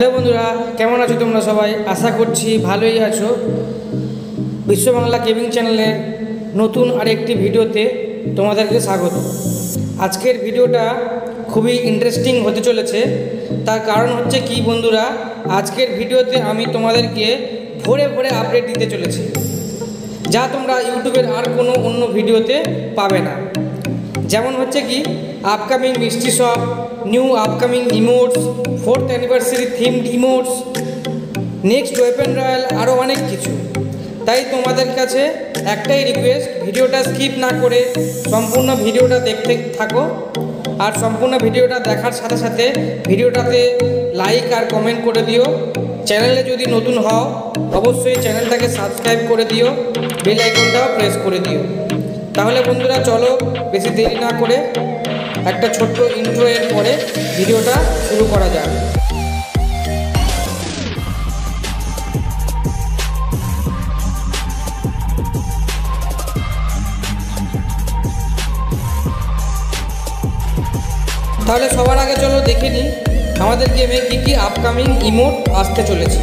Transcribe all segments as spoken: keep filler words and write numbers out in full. Hello বন্ধুরা, কেমন আছো তোমরা সবাই? আশা করছি ভালোই আছো। বিশ্ব বাংলা গেমিং চ্যানেলের নতুন আরেকটি ভিডিওতে তোমাদেরকে স্বাগত। আজকের ভিডিওটা খুবই ইন্টারেস্টিং হতে চলেছে। তার কারণ হচ্ছে কি বন্ধুরা, আজকের ভিডিওতে আমি তোমাদেরকে ভোরে ভোরে আপডেট দিতে চলেছি, যা তোমরা ইউটিউবের আর কোনো অন্য ভিডিওতে পাবে না। যেমন হচ্ছে কি আপকামিং মিষ্টি shop, new upcoming emotes, fourth anniversary themed emotes, next weapon royal, আরও অনেক কিছু। তাই তোমাদের কাছে একটাই রিকোয়েস্ট, ভিডিওটা স্কিপ না করে সম্পূর্ণ ভিডিওটা দেখতে থাকো। আর সম্পূর্ণ ভিডিওটা দেখার সাথে সাথে ভিডিওটাতে লাইক আর কমেন্ট করে দিও। চ্যানেলে যদি নতুন হও অবশ্যই চ্যানেলটাকে সাবস্ক্রাইব করে দিও, বেল আইকনটাও প্রেস করে দিও। তাহলে বন্ধুরা চলো বেশি দেরি না করে একটা ছোট্ট ইন্ট্রো এর পরে ভিডিওটা শুরু করা যাক। তাহলে সবার আগে চলো দেখে নিই আমাদের গেমে কী কী আপকামিং ইমোট আসতে চলেছে।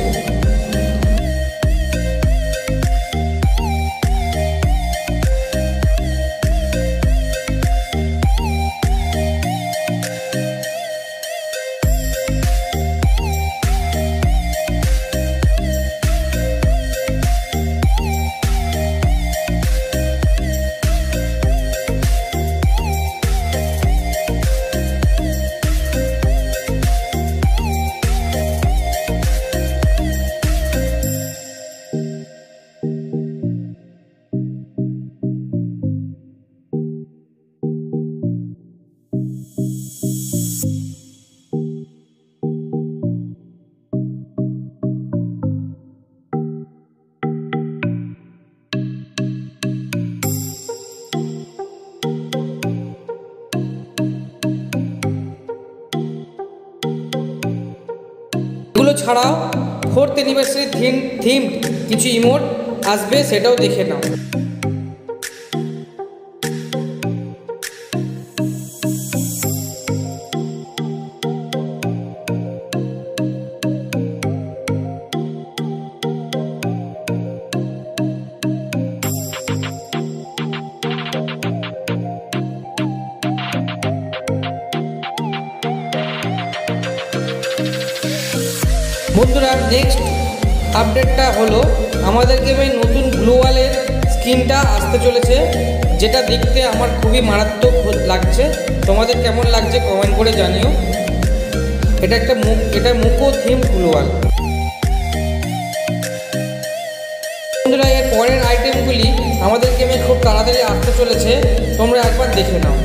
ছাড়াও ফোর্থ অ্যানিভার্সারি থিম থিম কিছু ইমোট আসবে, সেটাও দেখে নাও। বন্ধুরা নেক্সট আপডেটটা হলো আমাদের গেমে নতুন গ্লোয়ালের স্কিনটা আসতে চলেছে, যেটা দেখতে আমার খুবই মারাত্মক লাগছে। তোমাদের কেমন লাগছে কমেন্ট করে জানিও। এটা একটা মুখ, এটা মুখো থিম গ্লোয়াল। বন্ধুরা এর পরের আইটেমগুলি আমাদের গেমে খুব তাড়াতাড়ি আসতে চলেছে, তোমরা একবার দেখে নাও।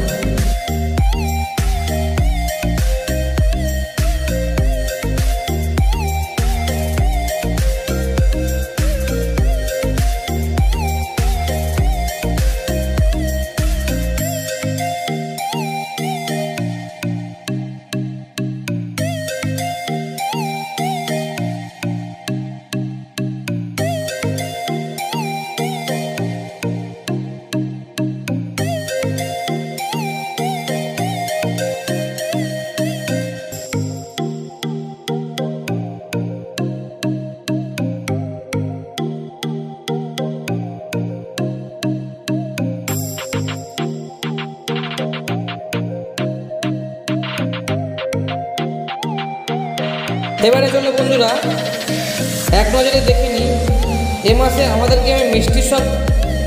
এবারে চলো বন্ধুরা এক নজরে দেখে নিই এ মাসে আমাদের গেমে মিষ্টি শপ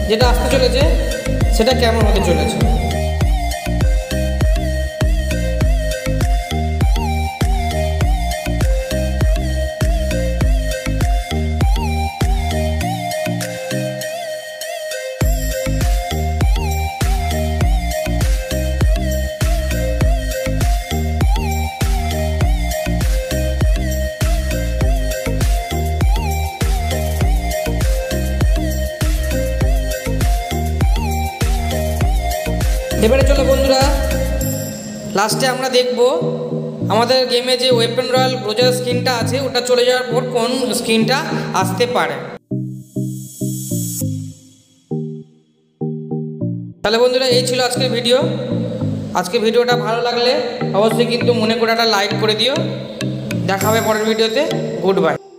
যেটা আসতে চলেছে সেটা কেমন হতে চলেছে। এবারে চলো বন্ধুরা লাস্টে আমরা দেখব আমাদের গেমে যে ওয়েপেন রয়্যাল ব্রোজার স্কিনটা আছে ওটা চলে যাওয়ার পর কোন স্কিনটা আসতে পারে। তাহলে বন্ধুরা এই ছিল আজকের ভিডিও। আজকে ভিডিওটা ভালো লাগলে অবশ্যই কিন্তু মনে করে একটা লাইক করে দিও। দেখা হবে পরের ভিডিওতে, গুড বাই।